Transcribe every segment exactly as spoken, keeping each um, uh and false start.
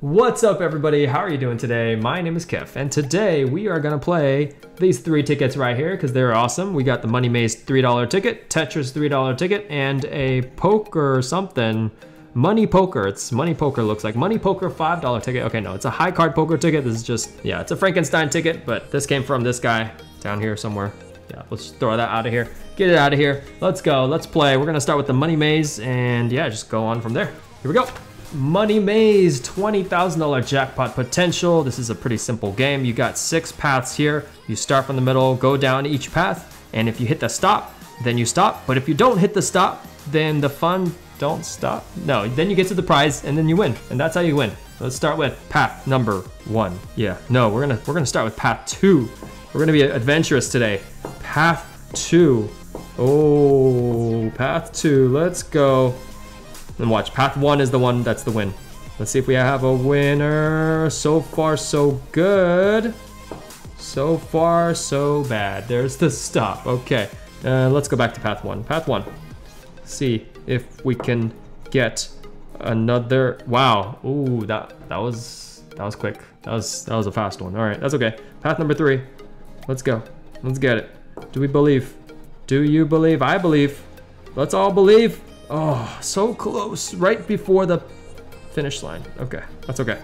What's up everybody, how are you doing today? My name is Keph and today we are gonna play these three tickets right here because they're awesome. We got the Money Maze three dollar ticket, Tetris three dollar ticket, and a poker something, Money Poker. It's Money Poker looks like, Money Poker five dollar ticket. Okay, no, it's a High Card Poker ticket. This is just, yeah, it's a Frankenstein ticket, but this came from this guy down here somewhere. Yeah, let's throw that out of here. Get it out of here. Let's go, let's play. We're gonna start with the Money Maze and yeah, just go on from there. Here we go. Money Maze, twenty thousand dollar jackpot potential. This is a pretty simple game. You got six paths here. You start from the middle, go down each path, and if you hit the stop, then you stop. But if you don't hit the stop, then the fun don't stop. No, then you get to the prize and then you win. And that's how you win. Let's start with path number one. Yeah, no, we're gonna we're gonna start with path two. We're gonna be adventurous today. Path two. Oh, path two, let's go. And watch, path one is the one that's the win. Let's see if we have a winner. So far, so good. So far, so bad. There's the stop, okay. Uh, let's go back to path one. Path one, see if we can get another, wow. Ooh, that, that was, that was quick. That was, that was a fast one. All right, that's okay. Path number three, let's go. Let's get it. Do we believe? Do you believe? I believe. Let's all believe. Oh, so close, right before the finish line. Okay, that's okay.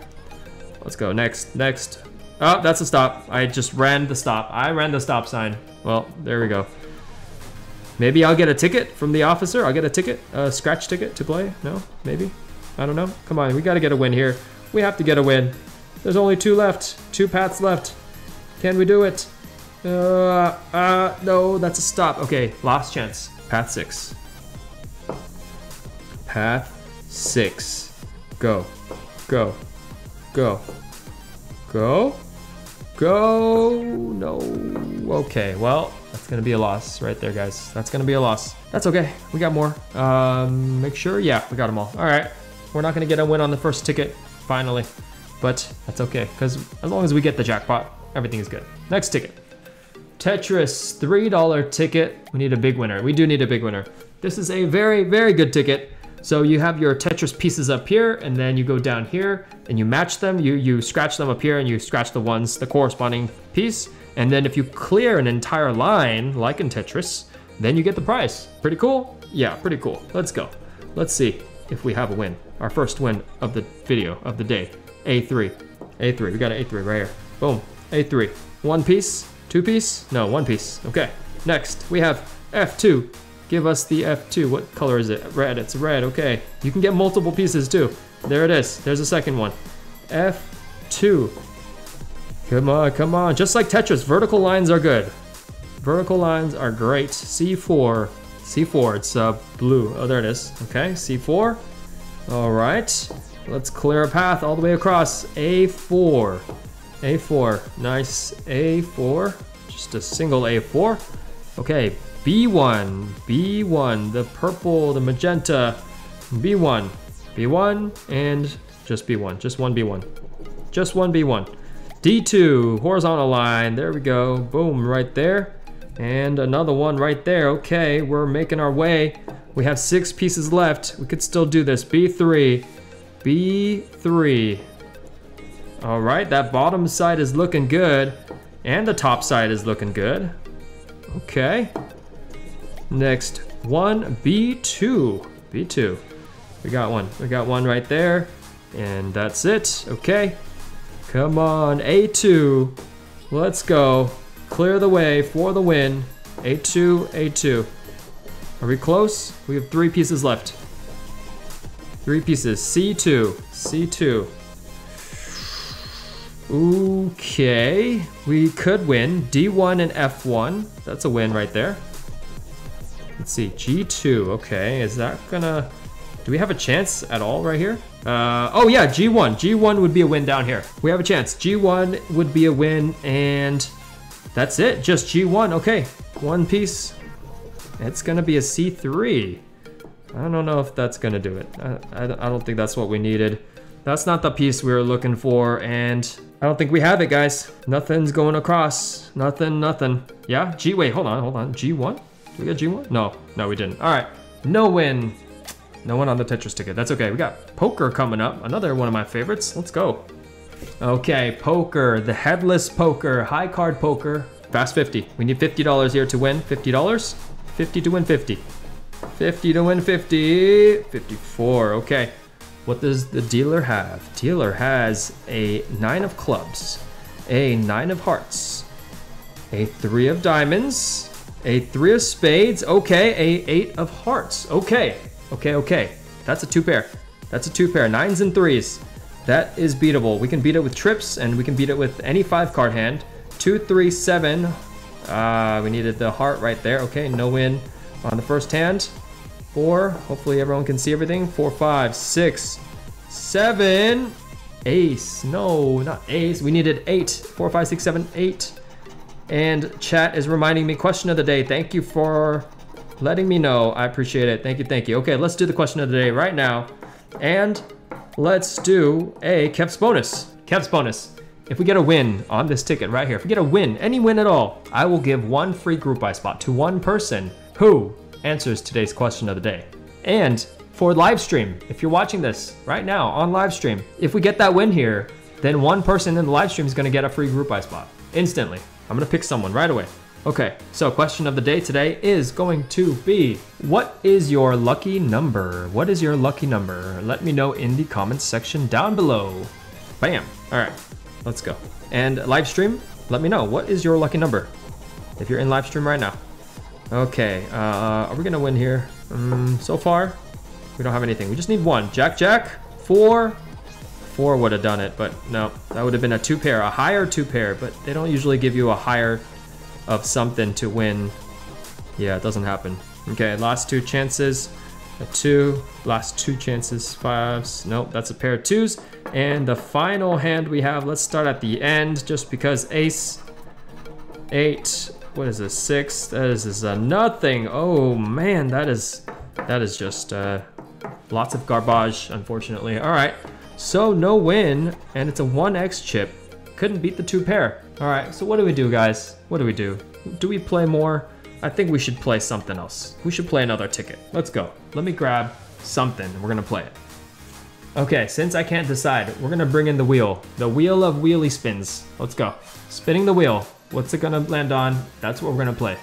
Let's go, next, next. Oh, that's a stop. I just ran the stop. I ran the stop sign. Well, there we go. Maybe I'll get a ticket from the officer. I'll get a ticket, a scratch ticket to play. No, maybe, I don't know. Come on, we gotta get a win here. We have to get a win. There's only two left, two paths left. Can we do it? Uh, uh, no, that's a stop. Okay, last chance, path six. Path six, go, go, go, go, go, no. Okay, well, that's gonna be a loss right there, guys. That's gonna be a loss. That's okay, we got more. Um, make sure, yeah, we got them all. All right, we're not gonna get a win on the first ticket, finally, but that's okay, because as long as we get the jackpot, everything is good. Next ticket, Tetris three dollar ticket. We need a big winner, we do need a big winner. This is a very, very good ticket. So you have your Tetris pieces up here and then you go down here and you match them, you, you scratch them up here and you scratch the ones, the corresponding piece. And then if you clear an entire line, like in Tetris, then you get the prize. Pretty cool? Yeah, pretty cool. Let's go. Let's see if we have a win. Our first win of the video, of the day. A three, A three, we got an A three right here. Boom, A three. One piece, two piece? No, one piece, okay. Next, we have F two. Give us the F two. What color is it? Red. It's red. Okay. You can get multiple pieces too. There it is. There's a second one. F two. Come on, come on. Just like Tetris, vertical lines are good. Vertical lines are great. C four. C four. It's uh, blue. Oh, there it is. Okay. C four. All right. Let's clear a path all the way across. A four. A four. Nice. A four. Just a single A four. Okay. B one, B one, the purple, the magenta, B one, B one, and just B one, just one B one, just one B one. D two, horizontal line, there we go, boom, right there. And another one right there, okay, we're making our way. We have six pieces left, we could still do this, B three, B three. All right, that bottom side is looking good, and the top side is looking good, okay. Next one, B two, B two. We got one, we got one right there. And that's it, okay. Come on, A two, let's go. Clear the way for the win. A two, A two. Are we close? We have three pieces left. Three pieces, C two, C two. Okay, we could win, D one and F one. That's a win right there. Let's see, G two, okay, is that gonna, do we have a chance at all right here? Uh, oh yeah, G one, G one would be a win down here. We have a chance, G one would be a win, and that's it, just G one, okay. One piece, it's gonna be a C three. I don't know if that's gonna do it. I, I, I don't think that's what we needed. That's not the piece we were looking for, and I don't think we have it, guys. Nothing's going across, nothing, nothing. Yeah, G, wait, hold on, hold on, G one? Did we get G one? No, no we didn't. All right, no win. No one on the Tetris ticket. That's okay. We got poker coming up. Another one of my favorites. Let's go. Okay, poker. The headless poker. High card poker. Fast fifty. We need fifty dollars here to win. fifty dollars. fifty to win fifty. fifty to win fifty. fifty-four. Okay. What does the dealer have? Dealer has a nine of clubs, a nine of hearts, a three of diamonds, a three of spades, okay, a eight of hearts, okay, okay, okay. That's a two pair, that's a two pair, nines and threes. That is beatable. We can beat it with trips and we can beat it with any five card hand. Two, three, seven, uh, we needed the heart right there, okay, no win on the first hand. Four, hopefully everyone can see everything. Four, five, six, seven, ace. No, not ace, we needed eight. Four, five, six, seven, eight. And chat is reminding me, question of the day. Thank you for letting me know. I appreciate it, thank you, thank you. Okay, let's do the question of the day right now. And let's do a Keph's bonus. Keph's bonus. If we get a win on this ticket right here, if we get a win, any win at all, I will give one free group buy spot to one person who answers today's question of the day. And for live stream, if you're watching this right now on live stream, if we get that win here, then one person in the live stream is gonna get a free group buy spot instantly. I'm gonna pick someone right away. Okay, so question of the day today is going to be, what is your lucky number? What is your lucky number? Let me know in the comments section down below. Bam, all right, let's go. And live stream, let me know, what is your lucky number? If you're in live stream right now. Okay, uh, are we gonna win here? Um, so far, we don't have anything. We just need one. Jack, Jack, four. Four would have done it, but no. That would have been a two pair, a higher two pair, but they don't usually give you a higher of something to win. Yeah, it doesn't happen. Okay, last two chances, a two. Last two chances, fives. Nope, that's a pair of twos. And the final hand we have, let's start at the end, just because ace, eight. What is this, six? That is, is uh, nothing. Oh man, that is that is just uh, lots of garbage, unfortunately. All right, so no win, and it's a one X chip. Couldn't beat the two pair. All right, so what do we do, guys? What do we do? Do we play more? I think we should play something else. We should play another ticket. Let's go. Let me grab something, we're gonna play it. Okay, since I can't decide, we're gonna bring in the wheel. The wheel of wheelie spins. Let's go. Spinning the wheel. What's it gonna land on? That's what we're gonna play.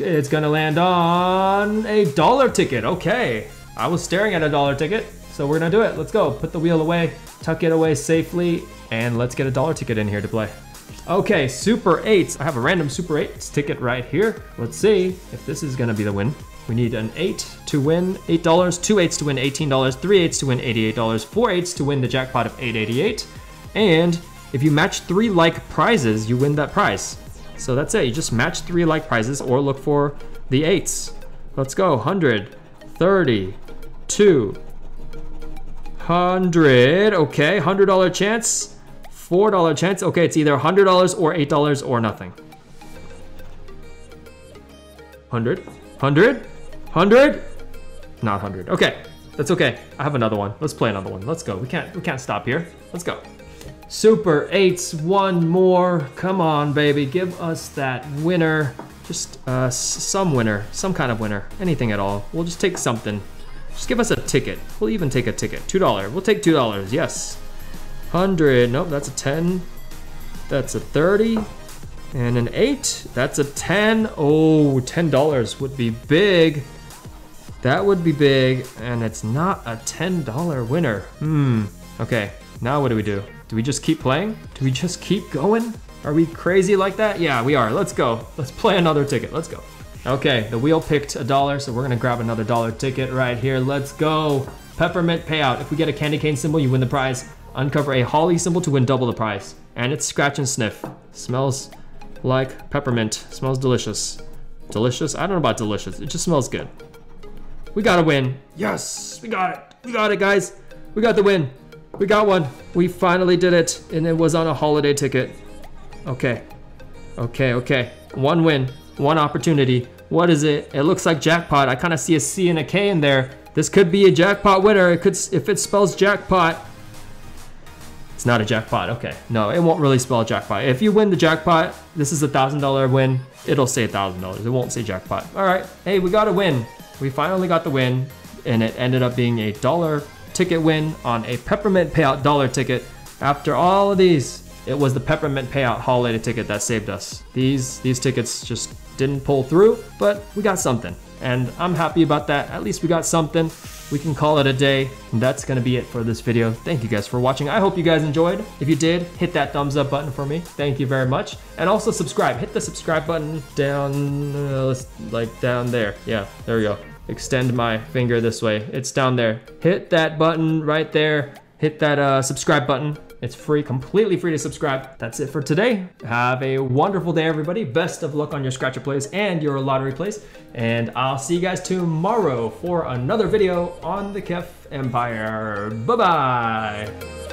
It's gonna land on a dollar ticket, okay. I was staring at a dollar ticket, so we're gonna do it. Let's go, put the wheel away, tuck it away safely, and let's get a dollar ticket in here to play. Okay, Super Eights. I have a random Super Eights ticket right here. Let's see if this is gonna be the win. We need an eight to win eight dollars, two eights to win eighteen dollars, three eights to win eighty-eight dollars, four eights to win the jackpot of eight eighty-eight, and if you match three like prizes, you win that prize. So that's it, you just match three like prizes or look for the eights. Let's go, one hundred, thirty, two hundred, okay, one hundred dollar chance, four dollar chance, okay, it's either one hundred dollars or eight dollars or nothing. one hundred, one hundred, one hundred, not one hundred, okay, that's okay. I have another one, let's play another one, let's go. We can't, we can't stop here, let's go. Super Eights, one more. Come on, baby, give us that winner. Just uh, some winner, some kind of winner, anything at all. We'll just take something. Just give us a ticket. We'll even take a ticket, two dollars. We'll take two dollars, yes. one hundred, nope, that's a ten. That's a thirty, and an eight. That's a ten. Oh, ten dollars would be big. That would be big, and it's not a ten dollar winner. Hmm, okay, now what do we do? Do we just keep playing? Do we just keep going? Are we crazy like that? Yeah, we are. Let's go. Let's play another ticket. Let's go. Okay, the wheel picked a dollar, so we're gonna grab another dollar ticket right here. Let's go. Peppermint Payout. If we get a candy cane symbol, you win the prize. Uncover a holly symbol to win double the prize. And it's scratch and sniff. Smells like peppermint. Smells delicious. Delicious? I don't know about delicious. It just smells good. We gotta win. Yes, we got it. We got it, guys. We got the win. We got one. We finally did it, and it was on a holiday ticket. Okay, okay, okay. One win, one opportunity. What is it? It looks like jackpot. I kind of see a C and a K in there. This could be a jackpot winner. It could, if it spells jackpot. It's not a jackpot, okay. No, it won't really spell jackpot. If you win the jackpot, this is a one thousand dollar win. It'll say one thousand dollars. It won't say jackpot. All right, hey, we got a win. we finally got the win, and it ended up being a dollar ticket win on a Peppermint Payout dollar ticket. After all of these, it was the Peppermint Payout holiday ticket that saved us. These, these tickets just didn't pull through, but we got something. And I'm happy about that. At least we got something. We can call it a day. And that's gonna be it for this video. Thank you guys for watching. I hope you guys enjoyed. If you did, hit that thumbs up button for me. Thank you very much. And also subscribe. Hit the subscribe button down, uh, like down there. Yeah, there we go. Extend my finger this way. It's down there. Hit that button right there. Hit that uh, subscribe button. It's free, completely free to subscribe. That's it for today. Have a wonderful day, everybody. Best of luck on your scratcher plays and your lottery plays. And I'll see you guys tomorrow for another video on the Keph Empire. Bye-bye.